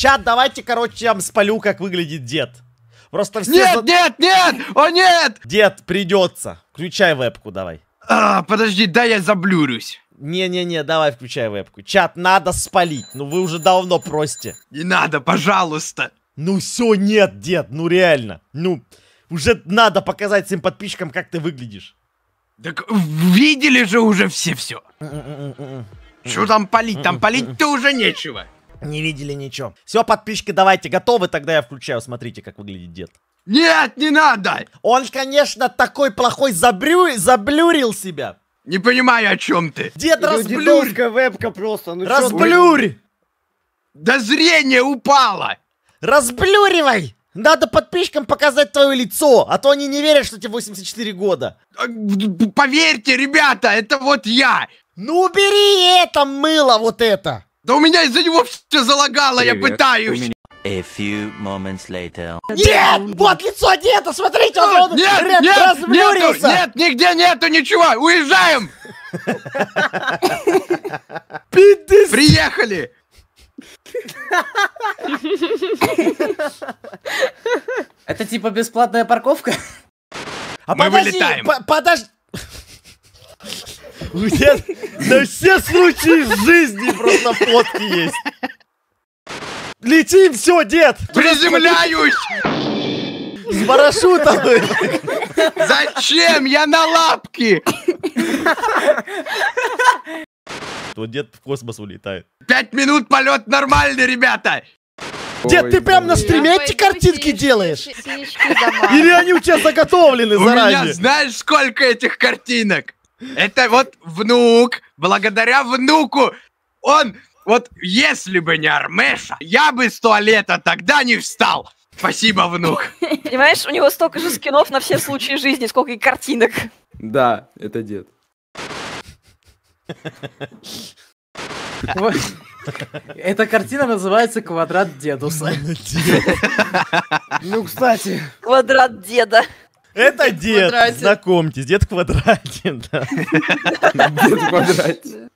Чат, давайте, короче, я вам спалю, как выглядит дед. Просто все... Нет, нет, нет! О, нет! Дед, придется. Включай вебку, давай. А, подожди, дай я заблюрюсь. Не-не-не, давай включай вебку. Чат, надо спалить. Ну вы уже давно просите. Не надо, пожалуйста. Ну все, нет, дед, ну реально. Ну, уже надо показать своим подписчикам, как ты выглядишь. Так видели же уже все. Что там палить? Там палить-то уже нечего. Не видели ничего. Все, подписчики, давайте, готовы? Тогда я включаю, смотрите, как выглядит дед. Нет, не надо! Он, конечно, такой плохой, заблюрил себя. Не понимаю, о чем ты. Дед, разблюрь! Вебка просто. Ну разблюрь! Да зрение упало! Разблюривай! Надо подписчикам показать твое лицо, а то они не верят, что тебе 84 года. Поверьте, ребята, это вот я. Ну убери это мыло, вот это. Да у меня из-за него все залагало, привет. Я пытаюсь. A few moments later. Нет! Вот лицо деда, смотрите, он разблюрился. Нет, нигде нету ничего, уезжаем. Приехали. Это типа бесплатная парковка? А мы вылетаем. Подожди. У тебя на все случаи жизни просто фотки есть. Летим, все, дед. Приземляюсь. С парашютом. Зачем? Я на лапки. Вот дед в космос улетает. 5 минут полет нормальный, ребята. Дед, ой, ты прям на стриме эти картинки делаешь? Или они у тебя заготовлены заранее? У меня знаешь сколько этих картинок? Это вот внук. Благодаря внуку он, вот если бы не Армеша, я бы с туалета тогда не встал. Спасибо, внук. Понимаешь, у него столько же скинов на все случаи жизни, сколько и картинок. Да, это дед. Эта картина называется «Квадрат дедуса». Ну, кстати. Квадрат деда. Это дед. Знакомьтесь, дед в квадрате. Дед в квадрате.